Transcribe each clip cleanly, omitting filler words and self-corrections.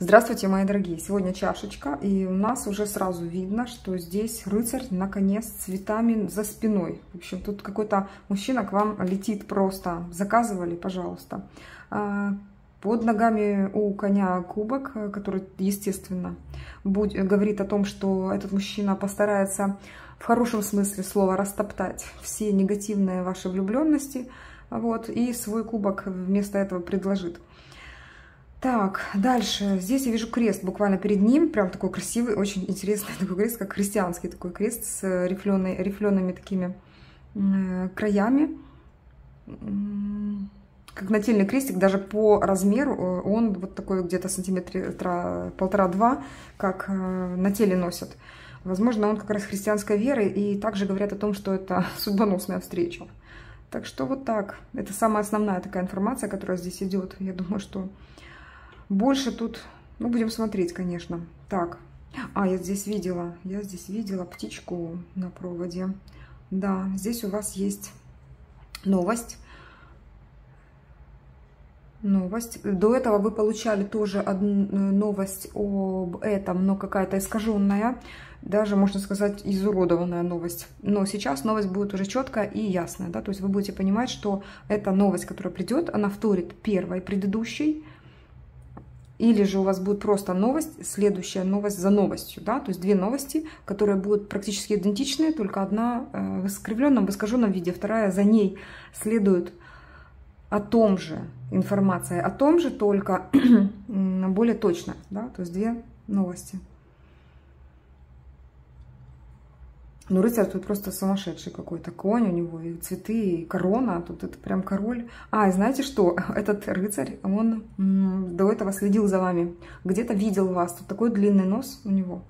Здравствуйте, мои дорогие! Сегодня чашечка, и у нас уже сразу видно, что здесь рыцарь, наконец, с цветами за спиной. В общем, тут какой-то мужчина к вам летит просто. Заказывали, пожалуйста. Под ногами у коня кубок, который, естественно, говорит о том, что этот мужчина постарается в хорошем смысле слова растоптать все негативные ваши влюбленности. Вот, и свой кубок вместо этого предложит. Так, дальше. Здесь я вижу крест буквально перед ним. Прям такой красивый, очень интересный такой крест, как христианский такой крест с рифлеными такими краями. Как нательный крестик, даже по размеру он вот такой где-то сантиметра 1,5-2, как на теле носят. Возможно, он как раз христианской веры, и также говорят о том, что это судьбоносная встреча. Так что вот так. Это самая основная такая информация, которая здесь идет. Я думаю, что больше тут... Ну, будем смотреть, конечно. Так. А, я здесь видела птичку на проводе. Да, здесь у вас есть новость. До этого вы получали тоже одну новость об этом, но какая-то искаженная, даже, можно сказать, изуродованная новость. Но сейчас новость будет уже четкая и ясная, да? То есть вы будете понимать, что эта новость, которая придет, она вторит первой, предыдущей. Или же у вас будет просто новость, следующая новость за новостью, да? То есть две новости, которые будут практически идентичны, только одна в искривленном, в искаженном виде, вторая за ней следует о том же, информация о том же, только более точно, да? То есть две новости. Ну, рыцарь тут просто сумасшедший какой-то, конь у него, и цветы, и корона, тут это прям король. А, и знаете что, этот рыцарь, он до этого следил за вами, где-то видел вас, тут такой длинный нос у него.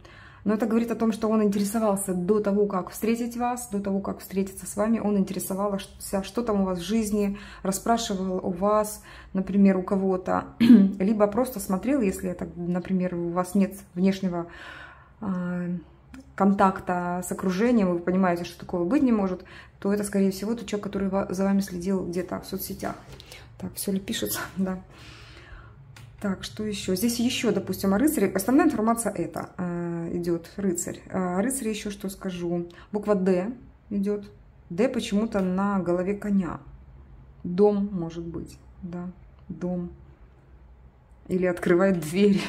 Но это говорит о том, что он интересовался до того, как встретить вас, до того, как встретиться с вами. Он интересовался, что там у вас в жизни, расспрашивал у вас, например, у кого-то. Либо просто смотрел, если, это, например, у вас нет внешнего контакта с окружением, вы понимаете, что такого быть не может, то это, скорее всего, тот человек, который за вами следил где-то в соцсетях. Так, все ли пишется? Да. Так, что еще? Здесь еще, допустим, о рыцаре. Основная информация это идет рыцарь. А рыцарь еще что скажу? Буква «Д» идет. «Д» почему-то на голове коня. Дом, может быть. Да, дом. Или открывает двери.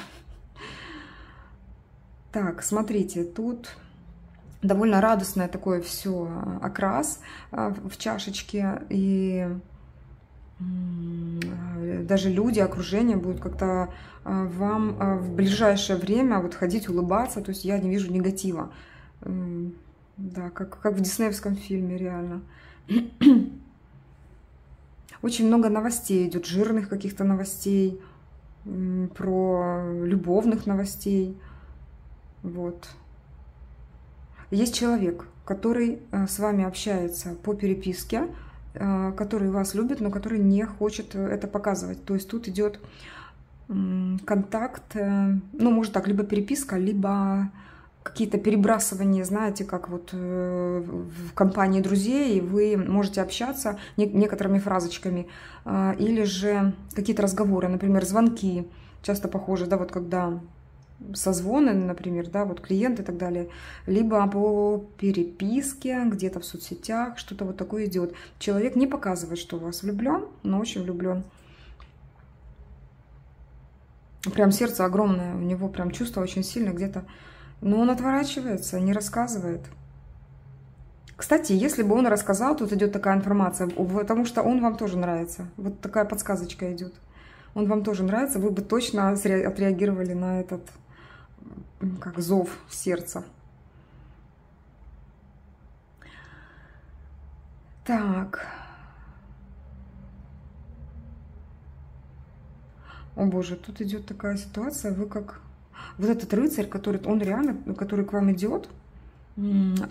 Так, смотрите, тут... Довольно радостное такое все окрас в чашечке. И... даже люди, окружение будут как-то вам в ближайшее время вот ходить, улыбаться. То есть я не вижу негатива. Да, как в диснеевском фильме, реально. Очень много новостей идет, жирных каких-то новостей, про любовных новостей. Вот. Есть человек, который с вами общается по переписке, который вас любит, но который не хочет это показывать. То есть тут идет контакт, ну, может так, либо переписка, либо какие-то перебрасывания, знаете, как вот в компании друзей, вы можете общаться некоторыми фразочками, или же какие-то разговоры, например, звонки, часто похожи, да, вот когда... созвоны, например, да, вот клиент и так далее, либо по переписке, где-то в соцсетях, что-то вот такое идет. Человек не показывает, что у вас влюблен, но очень влюблен. Прям сердце огромное, у него прям чувство очень сильное где-то, но он отворачивается, не рассказывает. Кстати, если бы он рассказал, тут идет такая информация, потому что он вам тоже нравится. Вот такая подсказочка идет. Он вам тоже нравится, вы бы точно отреагировали на этот как зов сердца. Так. О боже, тут идет такая ситуация, вы как... Вот этот рыцарь, который, он реально, который к вам идет,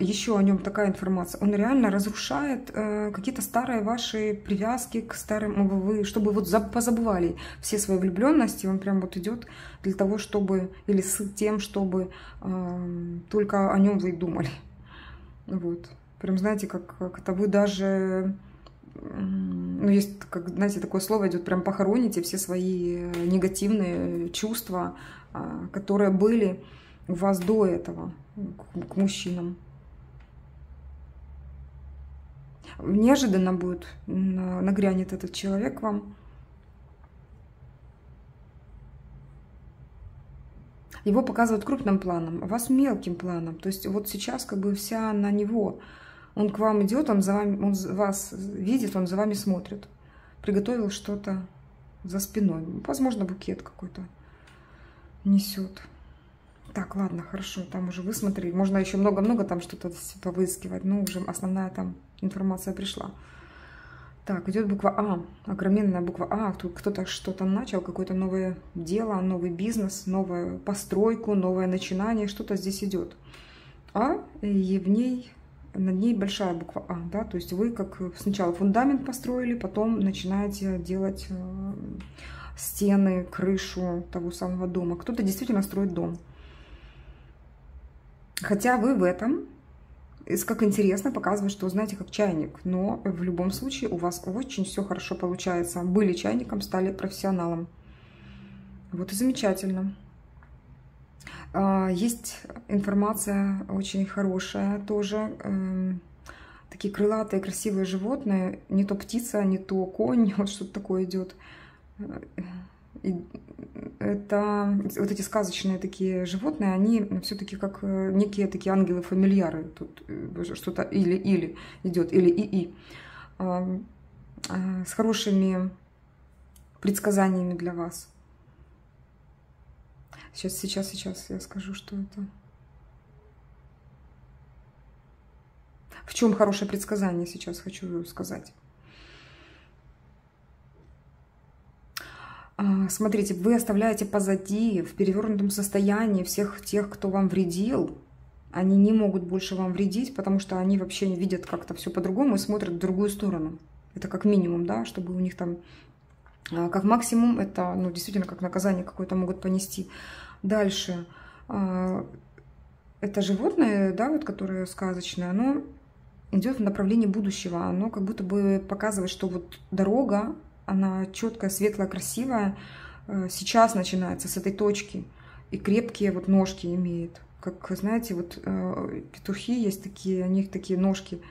еще о нем такая информация, он реально разрушает какие-то старые ваши привязки к старым, вы, чтобы вот позабывали все свои влюбленности, он прям вот идет для того, чтобы, или с тем, чтобы только о нем вы и думали. Вот, прям знаете, как это вы даже ну, есть, как, знаете, такое слово идет, прям похороните все свои негативные чувства, которые были у вас до этого к мужчинам. Неожиданно будет, нагрянет этот человек вам. Его показывают крупным планом, а вас мелким планом. То есть вот сейчас как бы вся на него. Он к вам идет, он за вами, он вас видит, он за вами смотрит. Приготовил что-то за спиной. Возможно, букет какой-то несет. Так, ладно, хорошо, там уже высмотрели. Можно еще много-много там что-то повыискивать, но уже основная там информация пришла. Так, идет буква А, огроменная буква А. Тут кто-то что-то начал, какое-то новое дело, новый бизнес, новую постройку, новое начинание. Что-то здесь идет. А, и в ней, над ней большая буква А, да, то есть вы как сначала фундамент построили, потом начинаете делать стены, крышу того самого дома. Кто-то действительно строит дом. Хотя вы в этом, как интересно, показывает, что, знаете, как чайник. Но в любом случае у вас очень все хорошо получается. Были чайником, стали профессионалом. Вот и замечательно. Есть информация очень хорошая тоже. Такие крылатые, красивые животные. Не то птица, не то конь. Вот что-то такое идет. И это вот эти сказочные такие животные, они все-таки как некие такие ангелы-фамильяры. Тут что-то или-или идет, или-и-и. С хорошими предсказаниями для вас. Сейчас я скажу, что это. В чем хорошее предсказание сейчас хочу сказать. Смотрите, вы оставляете позади в перевернутом состоянии всех тех, кто вам вредил. Они не могут больше вам вредить, потому что они вообще не видят как-то все по-другому и смотрят в другую сторону. Это как минимум, да, чтобы у них там... Как максимум, это, ну, действительно, как наказание какое-то могут понести. Дальше. Это животное, да, вот, которое сказочное, оно идет в направлении будущего. Оно как будто бы показывает, что вот дорога, она четкая, светлая, красивая. Сейчас начинается с этой точки. И крепкие вот ножки имеет. Как, знаете, вот петухи есть такие, у них такие ножки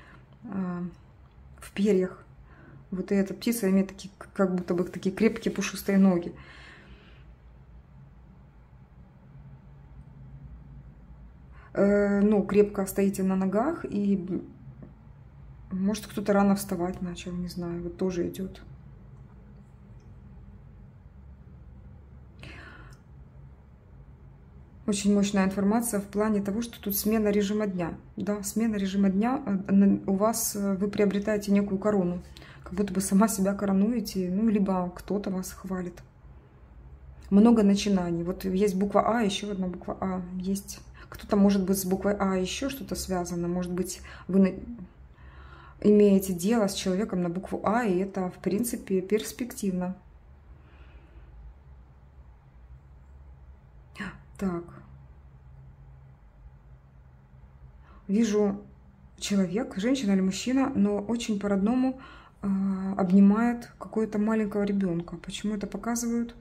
в перьях. Вот и эта птица имеет такие, как будто бы такие крепкие, пушистые ноги. Ну, крепко стоите на ногах. И может кто-то рано вставать начал, не знаю. Вот тоже идет. Очень мощная информация в плане того, что тут смена режима дня. Да, смена режима дня. У вас вы приобретаете некую корону. Как будто бы сама себя коронуете, ну, либо кто-то вас хвалит. Много начинаний. Вот есть буква А, еще одна буква А. Есть кто-то, может быть, с буквой А еще что-то связано. Может быть, вы имеете дело с человеком на букву А, и это, в принципе, перспективно. Так. Вижу человек, женщина или мужчина, но очень по-родному обнимает какого-то маленького ребенка. Почему это показывают?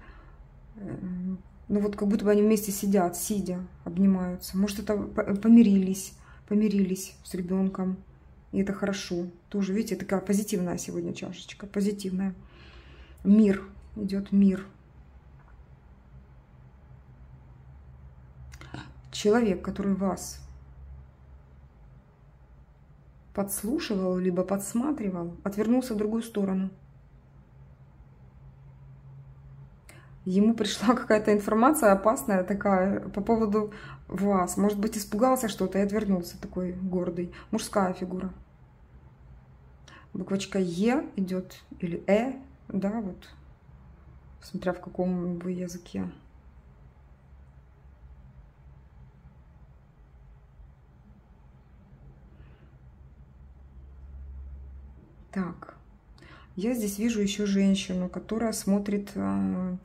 Ну вот как будто бы они вместе сидят, сидя, обнимаются. Может, это помирились с ребенком. И это хорошо. Тоже, видите, такая позитивная сегодня чашечка. Позитивная. Мир. Идет мир. Человек, который вас подслушивал, либо подсматривал, отвернулся в другую сторону. Ему пришла какая-то информация опасная такая по поводу вас. Может быть, испугался что-то и отвернулся, такой гордый. Мужская фигура. Буквочка Е идет, или Э, да, вот, смотря в каком вы языке. Так, я здесь вижу еще женщину, которая смотрит в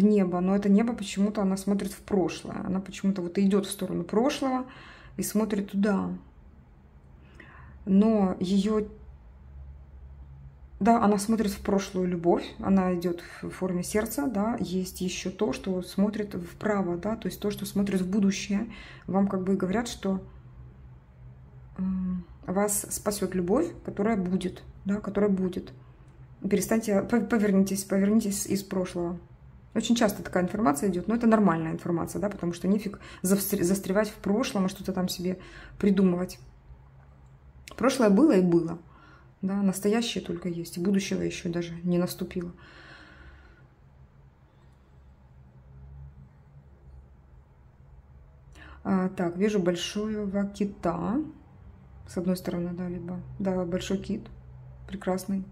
небо, но это небо почему-то она смотрит в прошлое. Она почему-то вот идет в сторону прошлого и смотрит туда. Но ее Да, она смотрит в прошлую любовь, она идет в форме сердца, да, есть еще то, что смотрит вправо, да, то есть то, что смотрит в будущее. Вам как бы говорят, что вас спасет любовь, которая будет, да, которая будет. Перестаньте, повернитесь из прошлого. Очень часто такая информация идет, но это нормальная информация, да, потому что нефиг застревать в прошлом и что-то там себе придумывать. Прошлое было и было, да, настоящее только есть, будущего еще даже не наступило. Так, вижу большого кита, с одной стороны, да, либо, да, большой кит, прекрасный.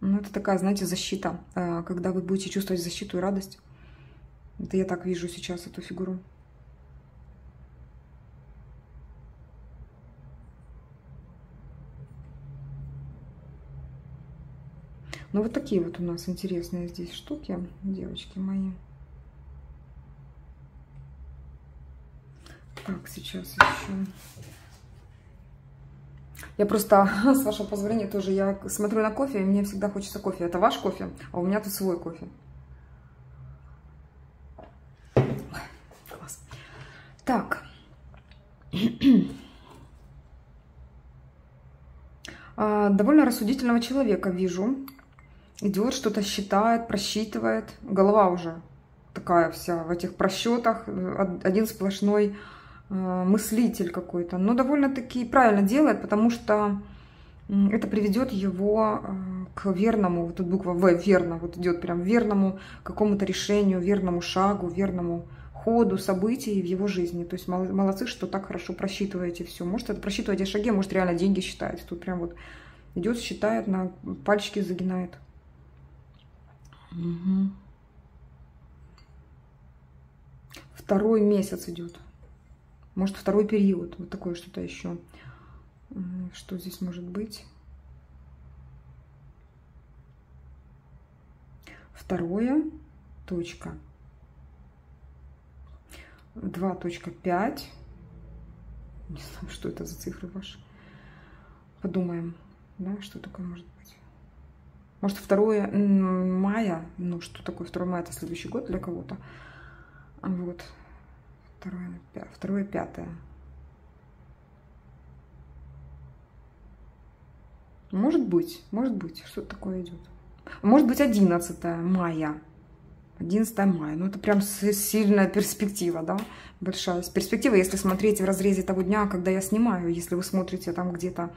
Ну, это такая, знаете, защита, когда вы будете чувствовать защиту и радость. Это я так вижу сейчас эту фигуру. Ну, вот такие вот у нас интересные здесь штуки, девочки мои. Так, сейчас еще... Я просто, с вашего позволения, тоже я смотрю на кофе, и мне всегда хочется кофе. Это ваш кофе, а у меня тут свой кофе. Ой, класс. Так. Довольно рассудительного человека вижу. Идет, что-то считает, просчитывает. Голова уже такая вся в этих просчетах. Один сплошной... мыслитель какой-то, но довольно-таки правильно делает, потому что это приведет его к верному, вот тут буква В, верно, вот идет прям верному какому-то решению, верному шагу, верному ходу событий в его жизни. То есть молодцы, что так хорошо просчитываете все. Может, это просчитываете шаги, может, реально деньги считаете. Тут прям вот идет, считает, на пальчики загинает. Угу. Второй месяц идет. Может, второй период. Вот такое что-то еще. Что здесь может быть? Второе. Точка. 2.5. Не знаю, что это за цифры ваши. Подумаем, да, что такое может быть. Может, 2 мая. Ну, что такое 2 мая? Это следующий год для кого-то. Вот. 2.5. Может быть, что-то такое идет. Может быть, 11 мая. 11 мая. Ну, это прям сильная перспектива, да? Большая перспектива, если смотреть в разрезе того дня, когда я снимаю. Если вы смотрите там где-то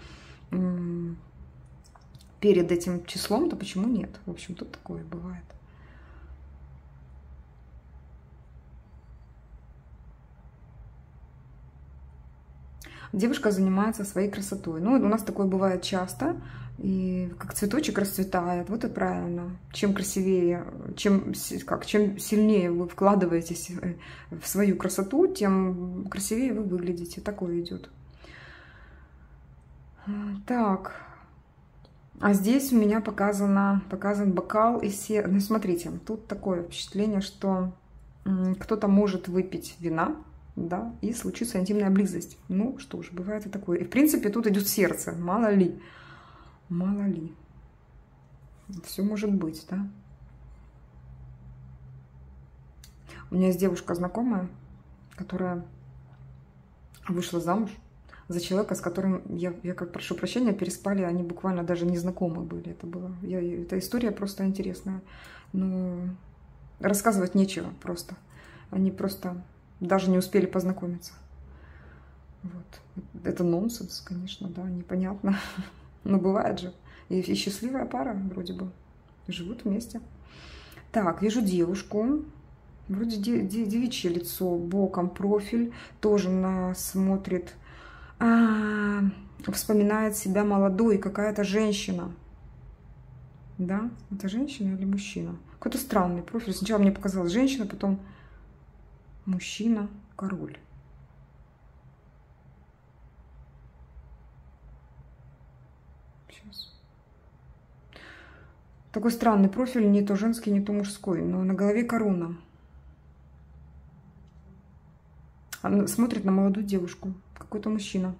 перед этим числом, то почему нет? В общем, тут такое бывает. Девушка занимается своей красотой. Ну, у нас такое бывает часто. И как цветочек расцветает. Вот и правильно. Чем красивее, чем сильнее вы вкладываетесь в свою красоту, тем красивее вы выглядите. Такое идет. Так. А здесь у меня показан бокал. И все... Ну, смотрите, тут такое впечатление, что кто-то может выпить вина. Да, и случится интимная близость. Ну что ж, бывает и такое. И в принципе тут идет сердце. Мало ли. Мало ли. Все может быть, да. У меня есть девушка знакомая, которая вышла замуж за человека, с которым я как прошу прощения, переспали. Они буквально даже не знакомы были. Это было. Эта история просто интересная. Но рассказывать нечего просто. Они просто... Даже не успели познакомиться. Вот. Это нонсенс, конечно, да, непонятно. Но бывает же. И счастливая пара вроде бы. Живут вместе. Так, вижу девушку. Вроде девичье лицо, боком профиль. Тоже смотрит. Вспоминает себя молодой. Какая-то женщина. Да? Это женщина или мужчина? Какой-то странный профиль. Сначала мне показалась женщина, потом... Мужчина, король. Сейчас. Такой странный профиль, не то женский, не то мужской, но на голове корона. Она смотрит на молодую девушку. Какой-то мужчина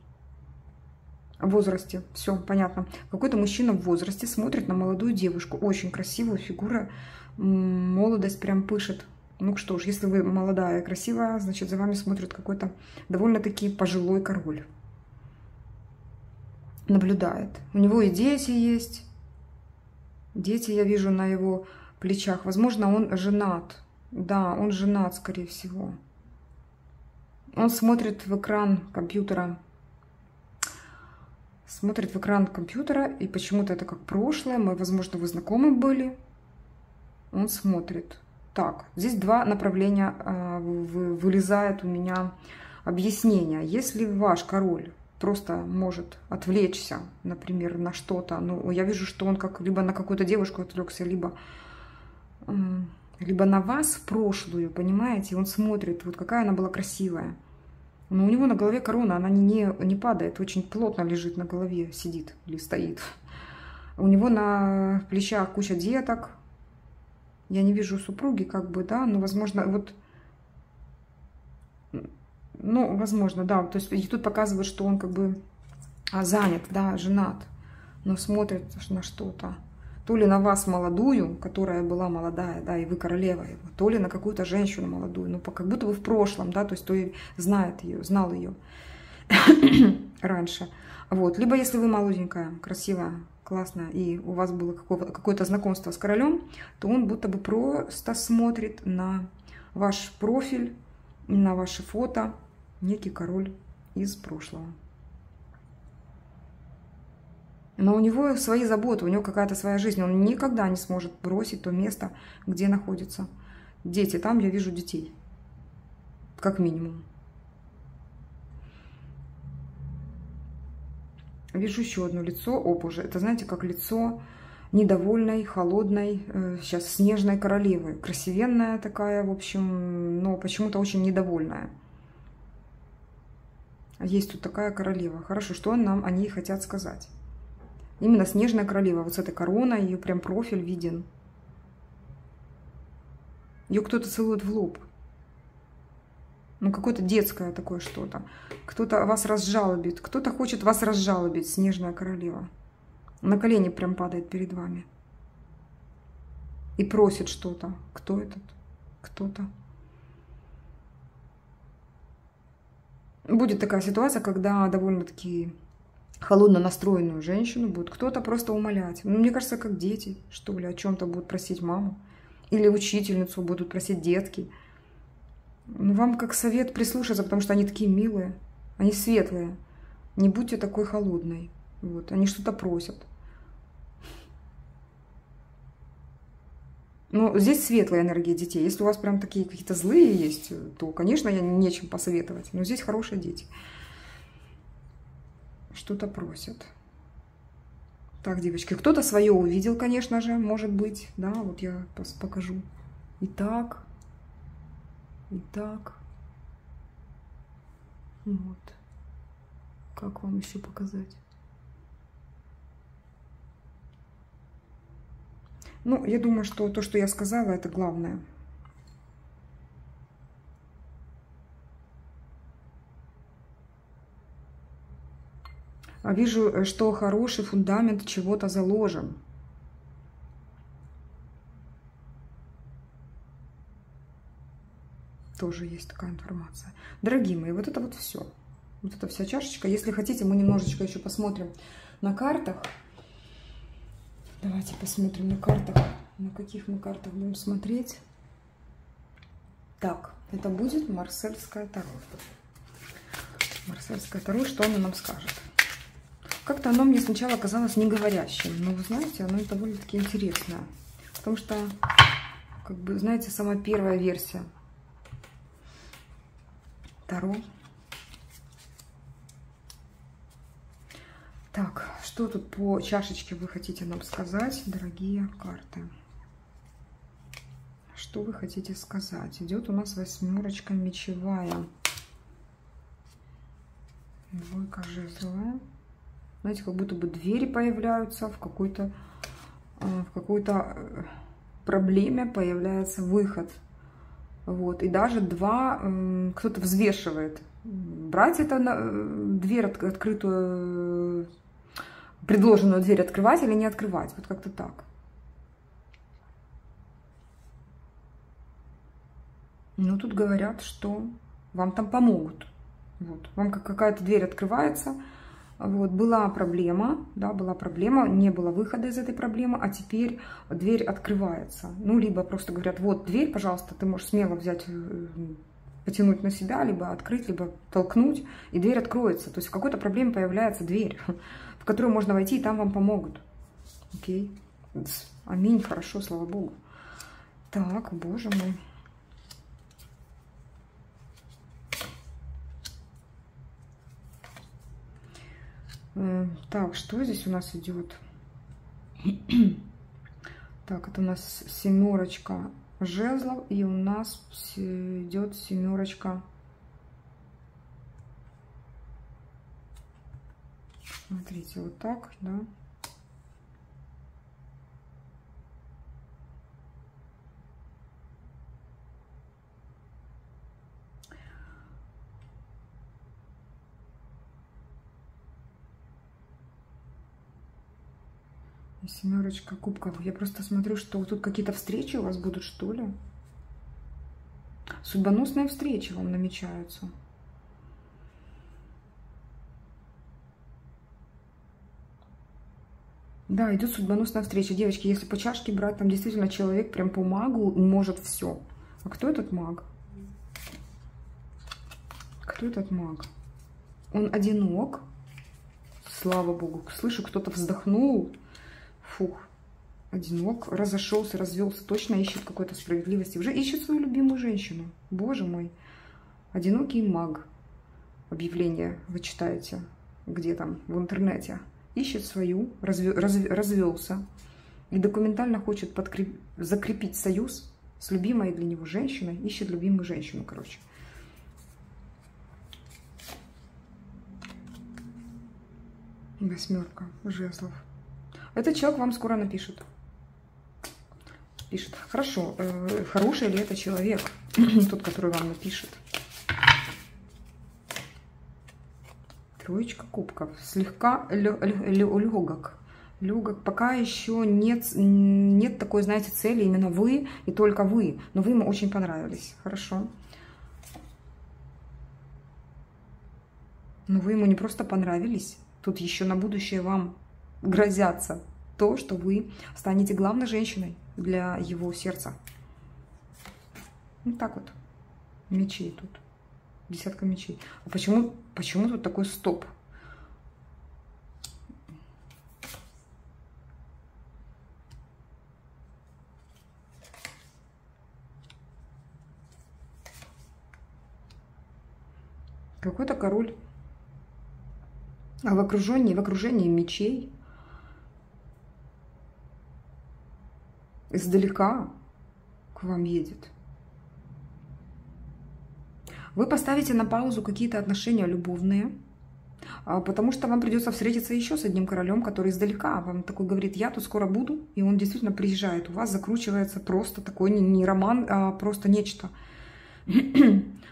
в возрасте. Все, понятно. Какой-то мужчина в возрасте смотрит на молодую девушку. Очень красивая фигура. Молодость прям пышет. Ну что ж, если вы молодая и красивая, значит, за вами смотрит какой-то довольно-таки пожилой король. Наблюдает. У него и дети есть. Дети я вижу на его плечах. Возможно, он женат. Да, он женат, скорее всего. Он смотрит в экран компьютера. Смотрит в экран компьютера, и почему-то это как прошлое. Мы, возможно, вы знакомы были. Он смотрит. Так, здесь два направления вылезает у меня объяснение. Если ваш король просто может отвлечься, например, на что-то, ну, я вижу, что он как либо на какую-то девушку отвлекся, либо на вас в прошлую, понимаете? Он смотрит, вот какая она была красивая. Но у него на голове корона, она не падает, очень плотно лежит на голове, сидит или стоит. У него на плечах куча деток. Я не вижу супруги, как бы, да, но, возможно, вот... Ну, возможно, да, то есть и тут показывают, что он как бы занят, да, женат, но смотрит на что-то. То ли на вас молодую, которая была молодая, да, и вы королева его, то ли на какую-то женщину молодую, ну, как будто бы в прошлом, да, то есть то и знает ее, знал ее раньше. Вот, либо если вы молоденькая, красивая, классная, и у вас было какое-то знакомство с королем, то он будто бы просто смотрит на ваш профиль, на ваши фото, некий король из прошлого. Но у него свои заботы, у него какая-то своя жизнь. Он никогда не сможет бросить то место, где находится. Дети, там я вижу детей. Как минимум. Вижу еще одно лицо. О, боже, это, знаете, как лицо недовольной, холодной, сейчас снежной королевы. Красивенная такая, в общем, но почему-то очень недовольная. Есть тут такая королева. Хорошо, что нам о ней хотят сказать? Именно снежная королева, вот с этой короной, ее прям профиль виден. Ее кто-то целует в лоб. Ну, какое-то детское такое что-то. Кто-то вас разжалобит, кто-то хочет вас разжалобить, снежная королева. На колени прям падает перед вами. И просит что-то. Кто этот? Кто-то. Будет такая ситуация, когда довольно-таки... холодно настроенную женщину будет кто-то просто умолять. Ну, мне кажется, как дети, что ли, о чем-то будут просить маму. Или учительницу будут просить детки. Ну, вам как совет прислушаться, потому что они такие милые, они светлые. Не будьте такой холодной. Вот, они что-то просят. Ну, здесь светлая энергия детей. Если у вас прям такие какие-то злые есть, то, конечно, я нечем посоветовать. Но здесь хорошие дети. Что-то просят. Так, девочки, кто-то свое увидел, конечно же, может быть. Да, вот я покажу. Итак. Итак. Вот. Как вам еще показать? Ну, я думаю, что то, что я сказала, это главное. Вижу, что хороший фундамент чего-то заложен. Тоже есть такая информация. Дорогие мои, вот это вот все. Вот эта вся чашечка. Если хотите, мы немножечко еще посмотрим на картах. Давайте посмотрим на картах. На каких мы картах будем смотреть. Так, это будет Марсельское Таро. Марсельское Таро, что оно нам скажет? Как-то оно мне сначала казалось неговорящим, но, вы знаете, оно довольно-таки интересное. Потому что, как бы, знаете, самая первая версия Таро. Так, что тут по чашечке вы хотите нам сказать, дорогие карты? Что вы хотите сказать? Идет у нас восьмерочка мечевая. Двойка жезловая. Знаете, как будто бы двери появляются, в какой-то проблеме появляется выход. Вот. И даже два, кто-то взвешивает, брать это, дверь открытую, предложенную дверь открывать или не открывать. Вот как-то так. Ну, тут говорят, что вам там помогут. Вот. Вам какая-то дверь открывается. Вот. Была проблема, да, была проблема, не было выхода из этой проблемы, а теперь дверь открывается. Ну, либо просто говорят, вот дверь, пожалуйста, ты можешь смело взять, потянуть на себя, либо открыть, либо толкнуть, и дверь откроется. То есть в какой-то проблеме появляется дверь, в которую можно войти, и там вам помогут. Окей. Аминь, хорошо, слава Богу. Так, Боже мой. Так, что здесь у нас идет? Так, это у нас семерочка жезлов, и у нас идет семерочка. Смотрите, вот так, да. Семерочка кубков. Я просто смотрю, что тут какие-то встречи у вас будут, что ли? Судьбоносные встречи вам намечаются. Да, идет судьбоносная встреча. Девочки, если по чашке брать, там действительно человек прям по магу может все. А кто этот маг? Кто этот маг? Он одинок. Слава Богу. Слышу, кто-то вздохнул. Фух, одинок, разошелся, развелся, точно ищет какой-то справедливости. Уже ищет свою любимую женщину. Боже мой, одинокий маг. Объявление вы читаете, где там, в интернете. Ищет свою, развелся и документально хочет закрепить союз с любимой для него женщиной. Ищет любимую женщину, короче. Восьмерка жезлов. Этот человек вам скоро напишет. Пишет. Хорошо. Хороший ли это человек? Тот, который вам напишет. Троечка кубков. Слегка легок. Легок. Пока еще нет такой, знаете, цели. Именно вы и только вы. Но вы ему очень понравились. Хорошо. Но вы ему не просто понравились. Тут еще на будущее вам грозятся то, что вы станете главной женщиной для его сердца. Вот так вот. Мечей тут. Десятка мечей. А почему тут такой стоп? Какой-то король. А в окружении мечей. Издалека к вам едет. Вы поставите на паузу какие-то отношения любовные, потому что вам придется встретиться еще с одним королем, который издалека вам такой говорит, я тут скоро буду, и он действительно приезжает. У вас закручивается просто такой не роман, а просто нечто.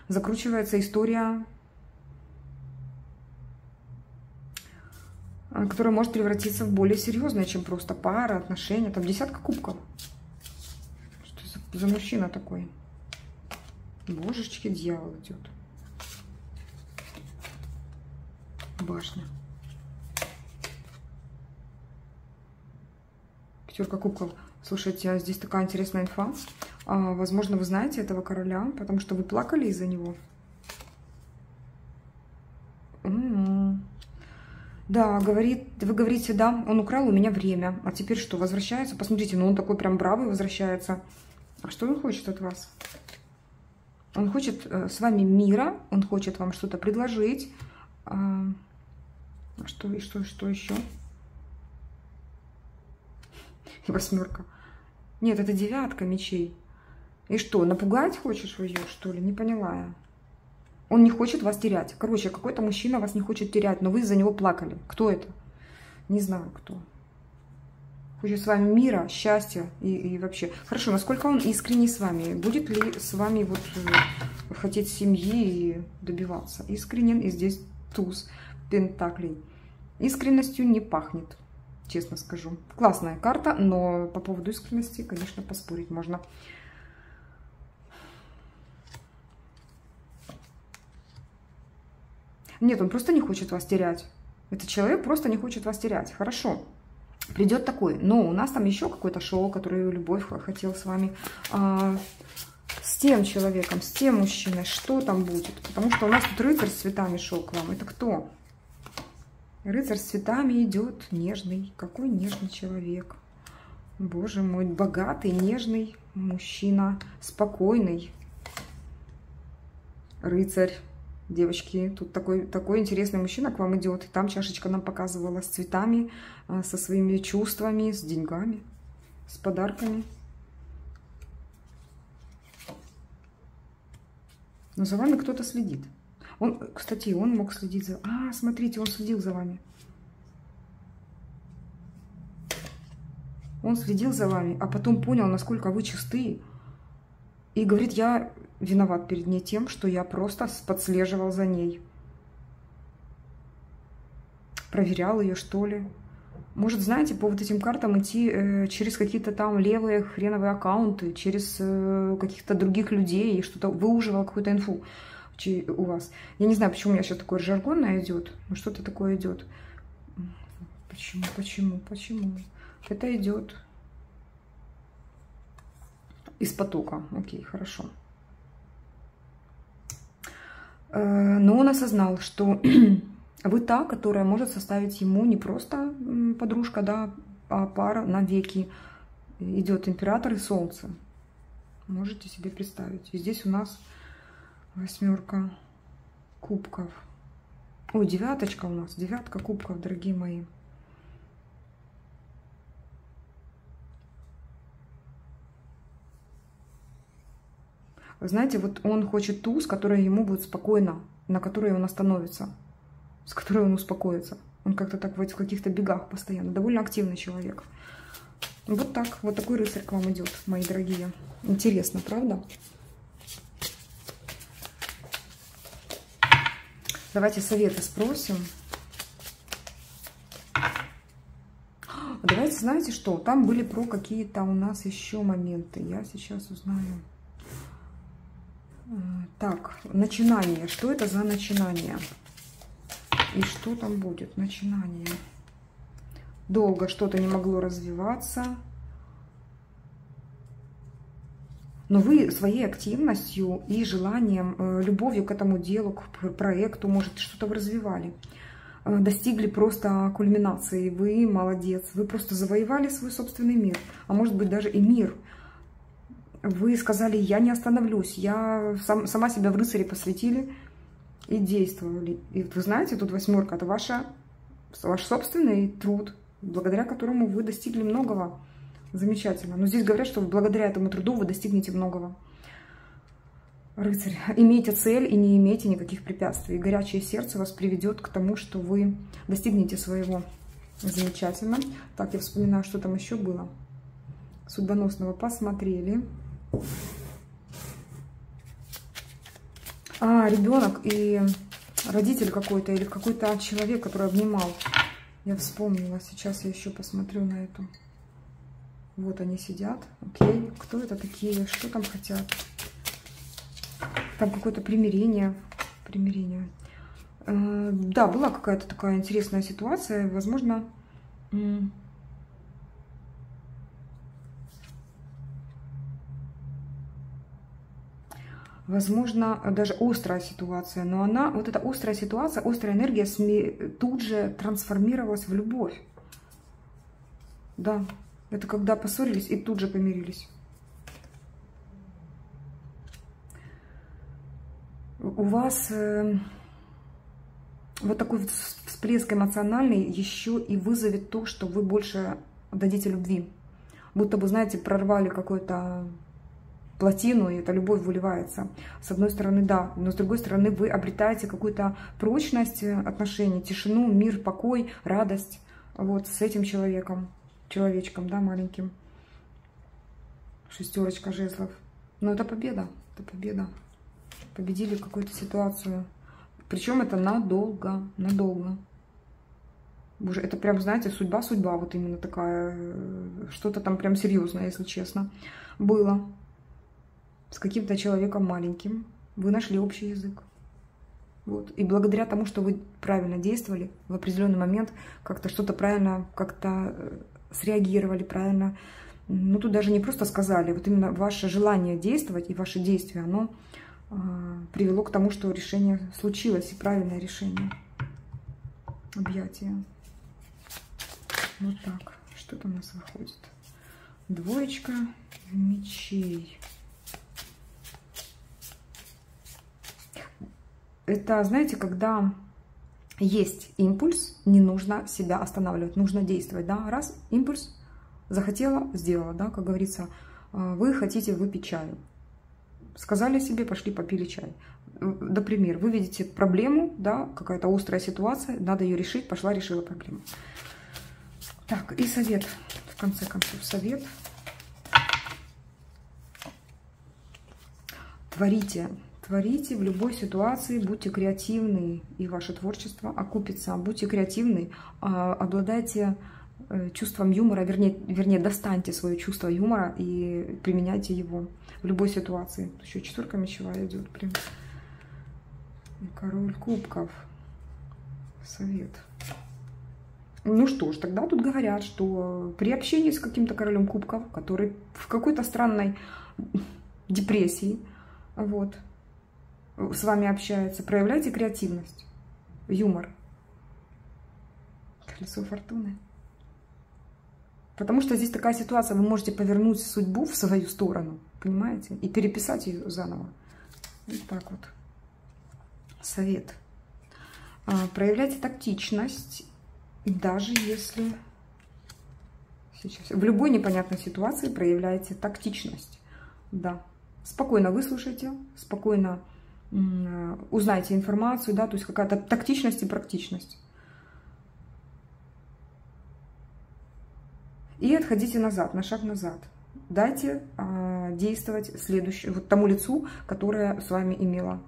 Закручивается история, которая может превратиться в более серьезное, чем просто пара, отношения. Там десятка кубков. Что за мужчина такой? Божечки, дьявол идет. Башня. Пятерка кубков. Слушайте, а здесь такая интересная инфа. Возможно, вы знаете этого короля, потому что вы плакали из-за него. Да, вы говорите, да, он украл у меня время, а теперь что, возвращается? Посмотрите, ну он такой прям бравый, возвращается. А что он хочет от вас? Он хочет с вами мира, он хочет вам что-то предложить. Что еще? И восьмерка. Нет, это девятка мечей. И что, напугать хочешь вы ее, что ли? Не поняла я. Он не хочет вас терять. Короче, какой-то мужчина вас не хочет терять, но вы из-за него плакали. Кто это? Не знаю, кто. Хочу с вами мира, счастья и вообще. Хорошо, насколько он искренний с вами? Будет ли с вами вот хотеть семьи и добиваться? Искренен, и здесь туз пентаклей. Искренностью не пахнет, честно скажу. Классная карта, но по поводу искренности, конечно, поспорить можно. Нет, он просто не хочет вас терять. Этот человек просто не хочет вас терять. Хорошо. Придет такой. Но у нас там еще какое-то шоу, которое любовь хотела с вами. С тем человеком, с тем мужчиной. Что там будет? Потому что у нас тут рыцарь с цветами шел к вам. Это кто? Рыцарь с цветами идет. Нежный. Какой нежный человек. Боже мой. Богатый, нежный мужчина. Спокойный. Рыцарь. Девочки, тут такой интересный мужчина к вам идет. Там чашечка нам показывала с цветами, со своими чувствами, с деньгами, с подарками. Но за вами кто-то следит. Он, кстати, он мог следить за... А, смотрите, он следил за вами. Он следил за вами, а потом понял, насколько вы чистые. И говорит, я... виноват перед ней тем, что я просто подслеживал за ней. Проверял ее, что ли. Может, знаете, по вот этим картам идти через какие-то там левые хреновые аккаунты, через каких-то других людей, и что-то выуживал какую-то инфу у вас. Я не знаю, почему у меня сейчас такое жаргонное идет, но что-то такое идет. Почему? Это идет из потока. Окей, хорошо. Но он осознал, что вы та, которая может составить ему не просто подружка, да, а пара навеки. Идет император и солнце. Можете себе представить. И здесь у нас восьмерка кубков. Ой, девяточка у нас. Девятка кубков, дорогие мои. Знаете, вот он хочет туз, которая ему будет спокойно, на которой он остановится, с которой он успокоится. Он как-то так в каких-то бегах постоянно. Довольно активный человек. Вот так. Вот такой рыцарь к вам идет, мои дорогие. Интересно, правда? Давайте советы спросим. Давайте, знаете что? Там были про какие-то у нас еще моменты. Я сейчас узнаю. Так, начинание. Что это за начинание? И что там будет? Начинание. Долго что-то не могло развиваться. Но вы своей активностью и желанием, любовью к этому делу, к проекту, может, что-то вы развивали. Достигли просто кульминации. Вы молодец. Вы просто завоевали свой собственный мир. А может быть, даже и мир. Вы сказали, я не остановлюсь, я сама себя в рыцаре посвятили и действовали. И вы знаете, тут восьмерка, это ваш собственный труд, благодаря которому вы достигли многого. Замечательно. Но здесь говорят, что благодаря этому труду вы достигнете многого. Рыцарь, имейте цель и не имейте никаких препятствий. Горячее сердце вас приведет к тому, что вы достигнете своего. Замечательно. Так, я вспоминаю, что там еще было. Судьбоносного посмотрели. А, ребенок и родитель какой-то, или какой-то человек, который обнимал. Я вспомнила. Сейчас я еще посмотрю на эту. Вот они сидят. Окей. Кто это такие? Что там хотят? Там какое-то примирение. Примирение. Да, была какая-то такая интересная ситуация. Возможно... Возможно, даже острая ситуация, но она, вот эта острая ситуация, острая энергия тут же трансформировалась в любовь. Да, это когда поссорились и тут же помирились. У вас вот такой всплеск эмоциональный еще и вызовет то, что вы больше дадите любви. Будто бы, знаете, прорвали какой-то... плотину, и эта любовь выливается. С одной стороны, да, но с другой стороны, вы обретаете какую-то прочность отношений, тишину, мир, покой, радость вот с этим человеком. человечком, да, маленьким. Шестерочка жезлов. Но это победа. Это победа. Победили какую-то ситуацию. Причем это надолго. Надолго. Боже, это прям, знаете, судьба-судьба. Вот именно такая. Что-то там прям серьезное, если честно. Было. С каким-то человеком маленьким. Вы нашли общий язык. Вот. И благодаря тому, что вы правильно действовали в определенный момент, как-то что-то правильно, как-то среагировали правильно. Ну, тут даже не просто сказали. Вот именно ваше желание действовать и ваше действие, оно привело к тому, что решение случилось. И правильное решение. Объятия. Вот так. Что там у нас выходит? Двоечка мечей. Это, знаете, когда есть импульс, не нужно себя останавливать, нужно действовать, да, раз, импульс, захотела, сделала, да, как говорится, вы хотите выпить чаю, сказали себе, пошли попили чай, например, вы видите проблему, да, какая-то острая ситуация, надо ее решить, пошла, решила проблему. Так, и совет, в конце концов, совет. Творите. Творите в любой ситуации, будьте креативны, и ваше творчество окупится. Будьте креативны, обладайте чувством юмора, вернее, достаньте свое чувство юмора и применяйте его в любой ситуации. Еще четверка мечевая идет. Прям. Король кубков. Совет. Ну что ж, тогда тут говорят, что при общении с каким-то королем кубков, который в какой-то странной депрессии, вот, с вами общается, проявляйте креативность, юмор. Колесо фортуны. Потому что здесь такая ситуация, вы можете повернуть судьбу в свою сторону, понимаете, и переписать ее заново. Вот так вот. Совет. Проявляйте тактичность, даже если... Сейчас. В любой непонятной ситуации проявляйте тактичность. Да. Спокойно выслушайте, спокойно узнайте информацию, да, то есть какая-то тактичность и практичность. И отходите назад, на шаг назад. Дайте действовать следующему, вот тому лицу, которое с вами имело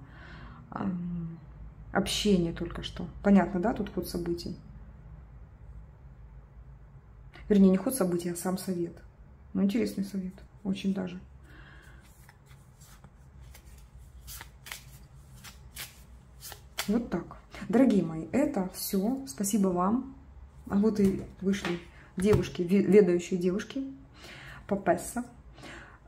общение только что. Понятно, да, тут ход событий. Вернее, не ход событий, а сам совет. Но интересный совет, очень даже. Вот так. Дорогие мои, это все. Спасибо вам. А вот и вышли девушки, ведающие девушки. Папесса.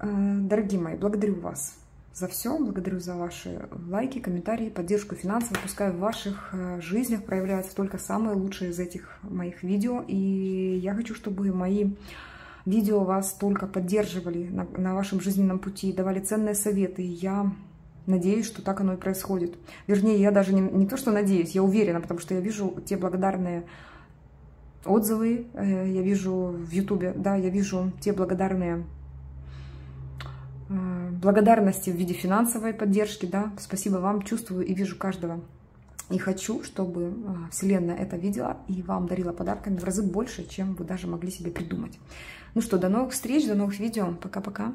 Дорогие мои, благодарю вас за все. Благодарю за ваши лайки, комментарии, поддержку финансовую. Пускай в ваших жизнях проявляются только самые лучшие из этих моих видео. И я хочу, чтобы мои видео вас только поддерживали на вашем жизненном пути, давали ценные советы. Я... надеюсь, что так оно и происходит. Вернее, я даже не то, что надеюсь, я уверена, потому что я вижу те благодарные отзывы, я вижу в Ютубе, да, я вижу те благодарные благодарности в виде финансовой поддержки, да. Спасибо вам, чувствую и вижу каждого. И хочу, чтобы Вселенная это видела и вам дарила подарками в разы больше, чем вы даже могли себе придумать. Ну что, до новых встреч, до новых видео. Пока-пока.